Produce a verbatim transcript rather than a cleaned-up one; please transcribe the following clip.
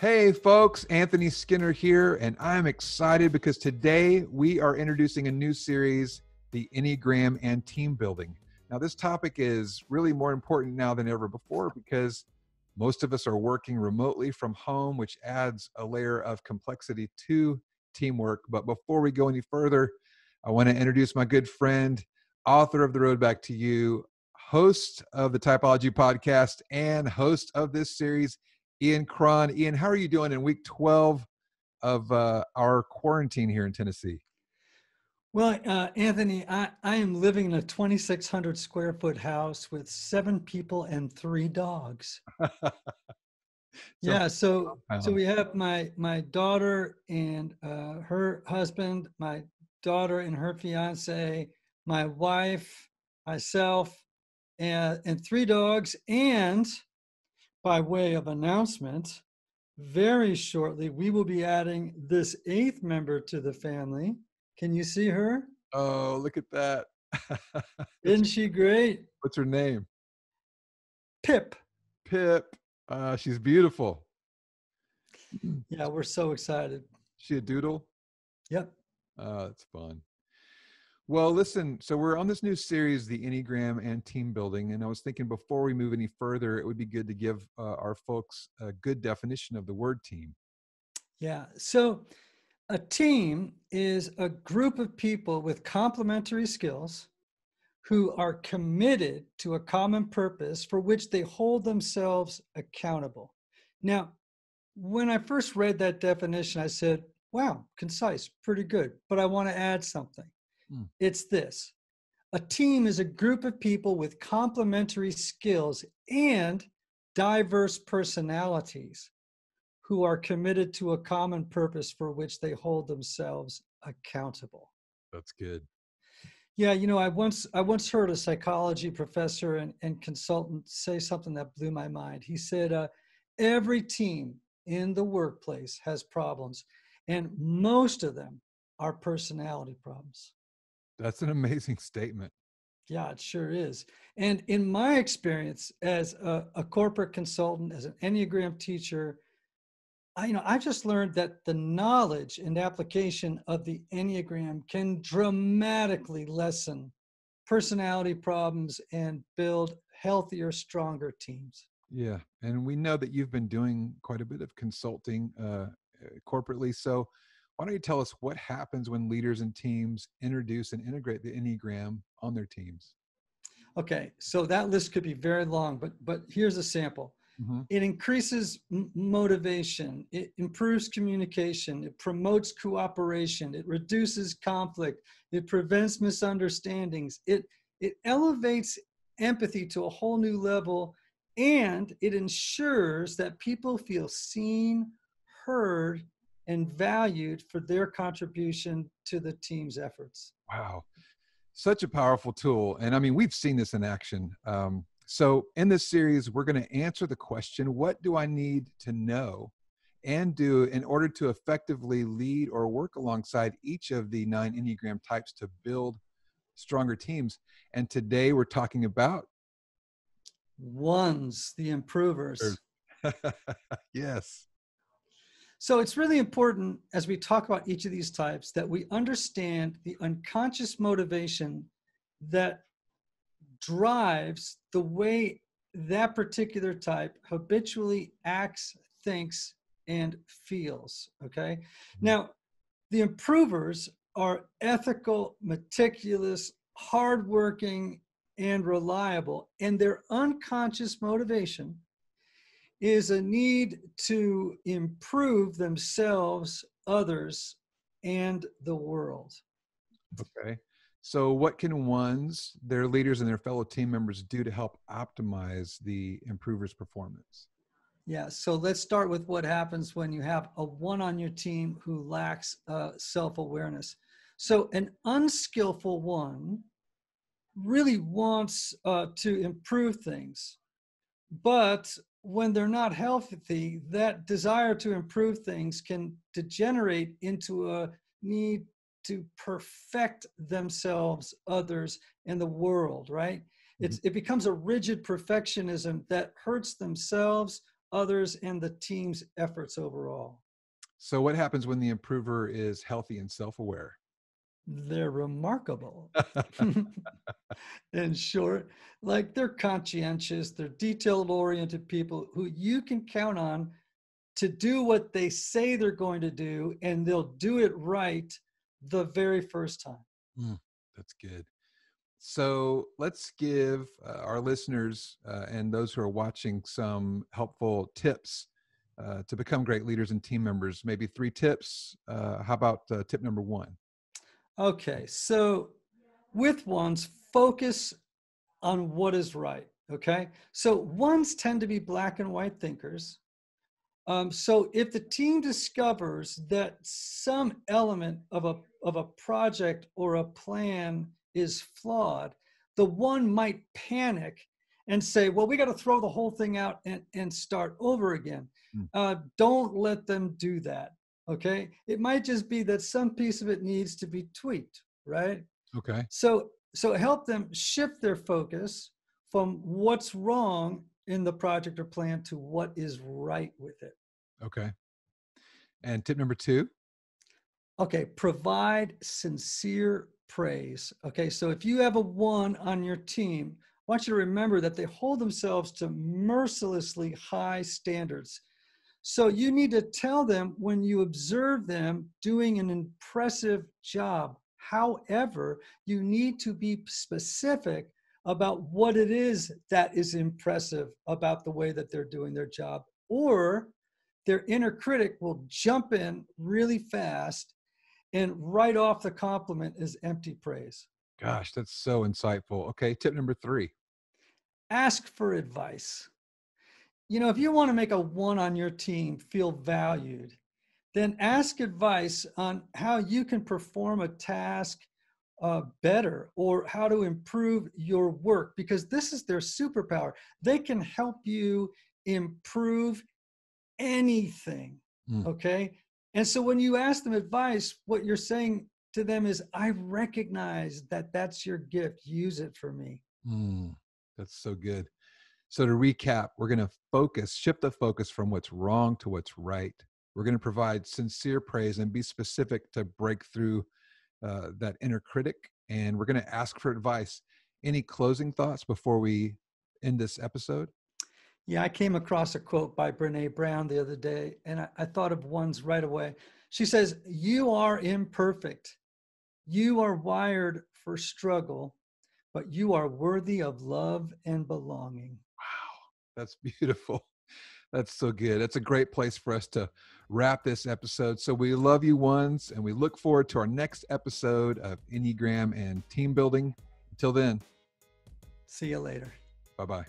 Hey folks, Anthony Skinner here, and I'm excited because today we are introducing a new series, The Enneagram and Team Building. Now this topic is really more important now than ever before because most of us are working remotely from home, which adds a layer of complexity to teamwork. But before we go any further, I want to introduce my good friend, author of The Road Back to You, host of the Typology Podcast, and host of this series, Ian Cron. Ian, how are you doing in week twelve of uh, our quarantine here in Tennessee? Well, uh, Anthony, I, I am living in a twenty-six hundred square foot house with seven people and three dogs. so, yeah, so um, so we have my my daughter and uh, her husband, my daughter and her fiance, my wife, myself, and, and three dogs, and by way of announcement, very shortly, we will be adding this eighth member to the family. Can you see her? Oh, look at that. Isn't she great? What's her name? Pip. Pip. Uh, she's beautiful. Yeah, we're so excited. She a doodle? Yep. Oh, that's fun. Well, listen, so we're on this new series, The Enneagram and Team Building, and I was thinking before we move any further, it would be good to give uh, our folks a good definition of the word team. Yeah, so a team is a group of people with complementary skills who are committed to a common purpose for which they hold themselves accountable. Now, when I first read that definition, I said, wow, concise, pretty good, but I want to add something. It's this. A team is a group of people with complementary skills and diverse personalities who are committed to a common purpose for which they hold themselves accountable. That's good. Yeah, you know, I once I once heard a psychology professor and, and consultant say something that blew my mind. He said, uh, every team in the workplace has problems, and most of them are personality problems. That's an amazing statement. Yeah, it sure is. And in my experience as a, a corporate consultant, as an Enneagram teacher, I, you know, I've just learned that the knowledge and application of the Enneagram can dramatically lessen personality problems and build healthier, stronger teams. Yeah, and we know that you've been doing quite a bit of consulting uh, corporately. So why don't you tell us what happens when leaders and teams introduce and integrate the Enneagram on their teams? Okay, so that list could be very long, but but here's a sample. Mm-hmm. It increases m- motivation. It improves communication. It promotes cooperation. It reduces conflict. It prevents misunderstandings. It, it elevates empathy to a whole new level, and it ensures that people feel seen, heard, and valued for their contribution to the team's efforts. Wow, such a powerful tool. And I mean, we've seen this in action. Um, so in this series, we're gonna answer the question, what do I need to know and do in order to effectively lead or work alongside each of the nine Enneagram types to build stronger teams? And today we're talking about ones, the improvers. Yes. So it's really important as we talk about each of these types that we understand the unconscious motivation that drives the way that particular type habitually acts, thinks, and feels, okay? Now, the improvers are ethical, meticulous, hardworking, and reliable, and their unconscious motivation is a need to improve themselves, others, and the world. Okay. So what can ones, their leaders, and their fellow team members do to help optimize the improver's performance? Yeah. So let's start with what happens when you have a one on your team who lacks uh, self-awareness. So an unskillful one really wants uh, to improve things, but when they're not healthy, that desire to improve things can degenerate into a need to perfect themselves, others, and the world, right? It's, it becomes a rigid perfectionism that hurts themselves, others and the team's efforts overall. So what happens when the improver is healthy and self-aware? They're remarkable. In short, like they're conscientious, they're detail-oriented people who you can count on to do what they say they're going to do, and they'll do it right the very first time. Mm, that's good. So let's give uh, our listeners uh, and those who are watching some helpful tips uh, to become great leaders and team members. Maybe three tips. Uh, how about uh, tip number one? Okay. So with ones, focus on what is right. Okay. So ones tend to be black and white thinkers. Um, so if the team discovers that some element of a, of a project or a plan is flawed, the one might panic and say, well, we got to throw the whole thing out and, and start over again. Mm. Uh, don't let them do that. Okay. It might just be that some piece of it needs to be tweaked, right? Okay. So, so help them shift their focus from what's wrong in the project or plan to what is right with it. Okay. And tip number two. Okay. Provide sincere praise. Okay. So if you have a one on your team, I want you to remember that they hold themselves to mercilessly high standards. So you need to tell them when you observe them doing an impressive job. However, you need to be specific about what it is that is impressive about the way that they're doing their job, or their inner critic will jump in really fast and write off the compliment as empty praise. Gosh, that's so insightful. Okay, tip number three. Ask for advice. You know, if you want to make a one on your team feel valued, then ask advice on how you can perform a task uh, better, or how to improve your work, because this is their superpower. They can help you improve anything, mm. okay? And so when you ask them advice, what you're saying to them is, I recognize that that's your gift. Use it for me. Mm, that's so good. So to recap, we're going to focus, shift the focus from what's wrong to what's right. We're going to provide sincere praise and be specific to break through uh, that inner critic. And we're going to ask for advice. Any closing thoughts before we end this episode? Yeah, I came across a quote by Brené Brown the other day, and I, I thought of ones right away. She says, you are imperfect. You are wired for struggle, but you are worthy of love and belonging. Wow, that's beautiful. That's so good. That's a great place for us to wrap this episode. So we love you, ones, and we look forward to our next episode of Enneagram and Team Building. Until then. See you later. Bye-bye.